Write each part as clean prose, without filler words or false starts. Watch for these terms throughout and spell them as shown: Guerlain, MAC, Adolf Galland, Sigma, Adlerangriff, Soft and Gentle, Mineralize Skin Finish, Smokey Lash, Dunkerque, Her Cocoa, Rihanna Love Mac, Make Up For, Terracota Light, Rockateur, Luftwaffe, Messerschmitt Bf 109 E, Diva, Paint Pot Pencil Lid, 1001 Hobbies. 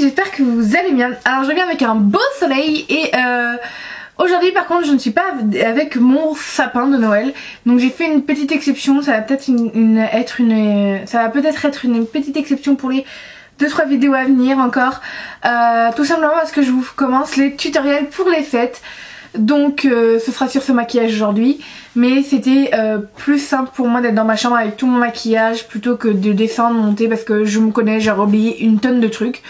j'espère que vous allez bien. Alors je viens avec un beau soleil et aujourd'hui par contre je ne suis pas avec mon sapin de Noël. Donc j'ai fait une petite exception, ça va peut-être être une petite exception pour les 2-3 vidéos à venir encore. Tout simplement parce que je vous commence les tutoriels pour les fêtes. Donc ce sera sur ce maquillage aujourd'hui. Mais c'était plus simple pour moi d'être dans ma chambre avec tout mon maquillage plutôt que de descendre, monter, parce que je me connais, j'ai oublié une tonne de trucs.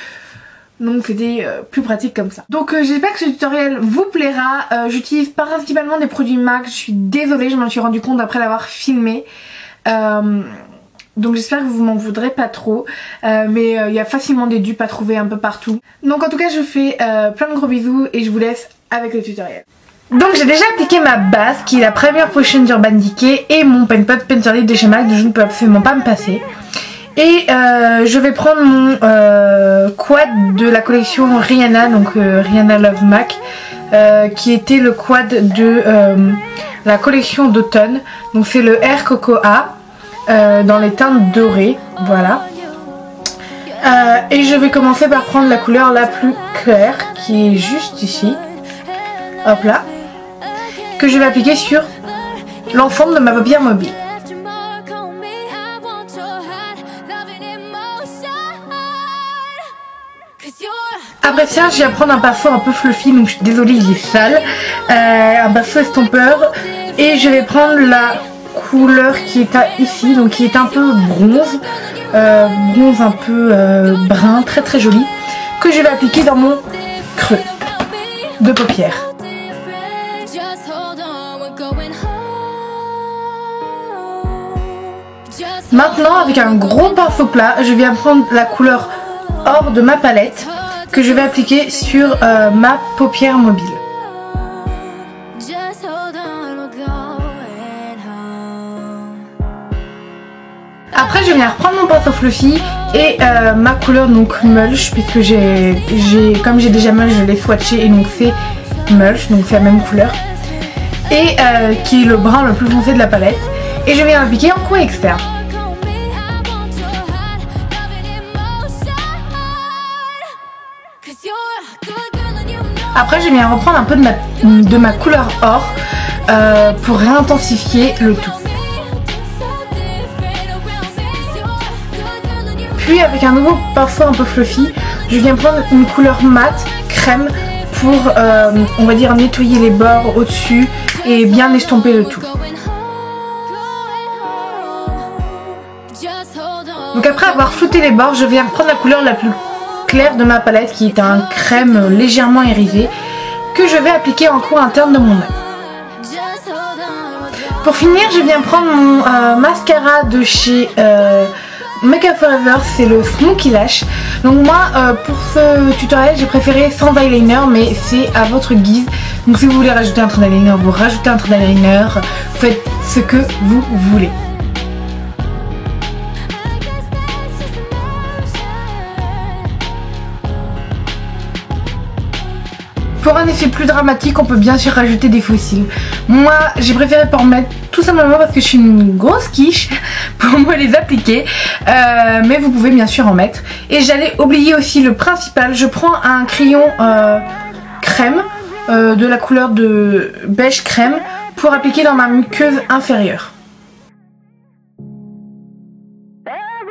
Donc c'était plus pratique comme ça. Donc j'espère que ce tutoriel vous plaira. J'utilise principalement des produits MAC. Je suis désolée, je m'en suis rendu compte après l'avoir filmé. Donc j'espère que vous m'en voudrez pas trop, mais il y a facilement des dupes à trouver un peu partout. Donc en tout cas je vous fais plein de gros bisous et je vous laisse avec le tutoriel. Donc j'ai déjà appliqué ma base qui est la première potion d'Urban Decay et mon Paint Pot Pencil Lid de chez MAC, je ne peux absolument pas me passer. Et je vais prendre mon quad de la collection Rihanna, donc Rihanna Love Mac, qui était le quad de la collection d'automne. Donc c'est le Her Cocoa dans les teintes dorées, voilà. Et je vais commencer par prendre la couleur la plus claire qui est juste ici, hop là, que je vais appliquer sur l'ensemble de ma paupière mobile. Après ça, je vais prendre un pinceau un peu fluffy, donc je suis désolée, il est sale, un pinceau estompeur, et je vais prendre la couleur qui est ici, donc qui est un peu bronze, bronze un peu brun, très très joli, que je vais appliquer dans mon creux de paupière. Maintenant, avec un gros pinceau plat, je viens prendre la couleur or de ma palette que je vais appliquer sur ma paupière mobile. Après, je viens reprendre mon pinceau fluffy et ma couleur donc mulch, puisque comme j'ai déjà mulch, je l'ai swatché et donc c'est mulch, donc c'est la même couleur et qui est le brun le plus foncé de la palette, et je viens l'appliquer en coin externe. Après, je viens reprendre un peu de ma couleur or pour réintensifier le tout. Puis avec un nouveau pinceau un peu fluffy, je viens prendre une couleur mate, crème, pour on va dire nettoyer les bords au-dessus et bien estomper le tout. Donc après avoir flouté les bords, je viens prendre la couleur la plus claire de ma palette qui est un crème légèrement irisé que je vais appliquer en coin interne de mon œil. Pour finir, je viens prendre mon mascara de chez Make Up For, c'est le Smokey Lash. Donc moi pour ce tutoriel j'ai préféré sans eyeliner, mais c'est à votre guise. Donc si vous voulez rajouter un trait d'eyeliner, vous rajoutez un trait d'eyeliner, faites ce que vous voulez. Pour un effet plus dramatique, on peut bien sûr rajouter des faux cils. Moi, j'ai préféré pas en mettre, tout simplement parce que je suis une grosse quiche pour moi les appliquer. Mais vous pouvez bien sûr en mettre. Et j'allais oublier aussi le principal. Je prends un crayon crème de la couleur de beige crème pour appliquer dans ma muqueuse inférieure.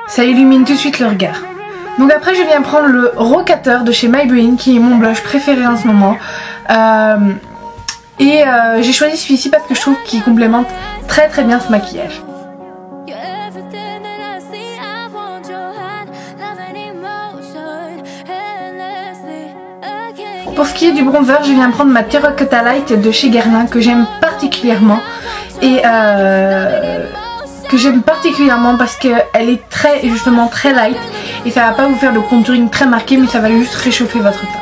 Ça illumine tout de suite le regard. Donc après je viens prendre le Rockateur de chez MAC qui est mon blush préféré en ce moment. J'ai choisi celui-ci parce que je trouve qu'il complémente très très bien ce maquillage. Pour ce qui est du bronzer, je viens prendre ma Terracota Light de chez Guerlain que j'aime particulièrement. Et que j'aime particulièrement parce qu'elle est très, justement très light. Et ça va pas vous faire le contouring très marqué, mais ça va juste réchauffer votre teint.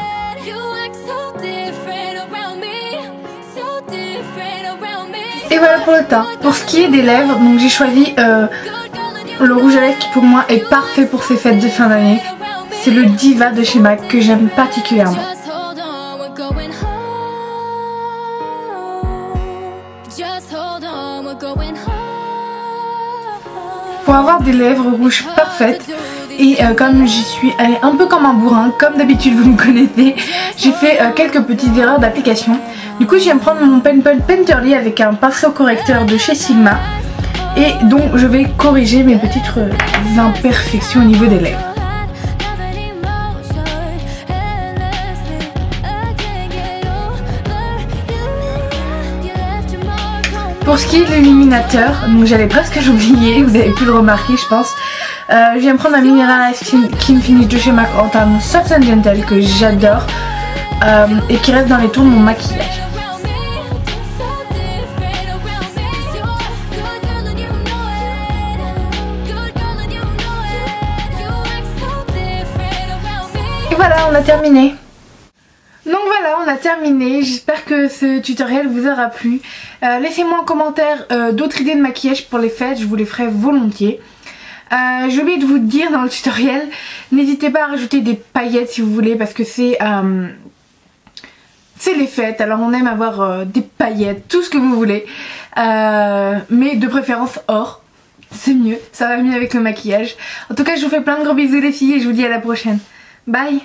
Et voilà pour le teint. Pour ce qui est des lèvres, donc j'ai choisi le rouge à lèvres qui pour moi est parfait pour ces fêtes de fin d'année. C'est le Diva de chez MAC que j'aime particulièrement. Pour avoir des lèvres rouges parfaites, et comme j'y suis allée un peu comme un bourrin, comme d'habitude vous me connaissez, j'ai fait quelques petites erreurs d'application. Du coup je viens prendre mon Paint Pot Pencil Lid avec un pinceau correcteur de chez Sigma et donc je vais corriger mes petites imperfections au niveau des lèvres. Pour ce qui est de l'illuminateur, donc j'avais presque oublié, vous avez pu le remarquer je pense, je viens prendre un Mineralize Skin Finish de chez MAC en termes Soft and Gentle que j'adore et qui reste dans les tons de mon maquillage. Et voilà, on a terminé. Donc voilà, on a terminé, j'espère que ce tutoriel vous aura plu. Laissez-moi en commentaire d'autres idées de maquillage pour les fêtes, je vous les ferai volontiers. J'ai oublié de vous dire dans le tutoriel, n'hésitez pas à rajouter des paillettes si vous voulez parce que c'est les fêtes, alors on aime avoir des paillettes, tout ce que vous voulez, mais de préférence or, c'est mieux, ça va mieux avec le maquillage. En tout cas je vous fais plein de gros bisous les filles et je vous dis à la prochaine, bye.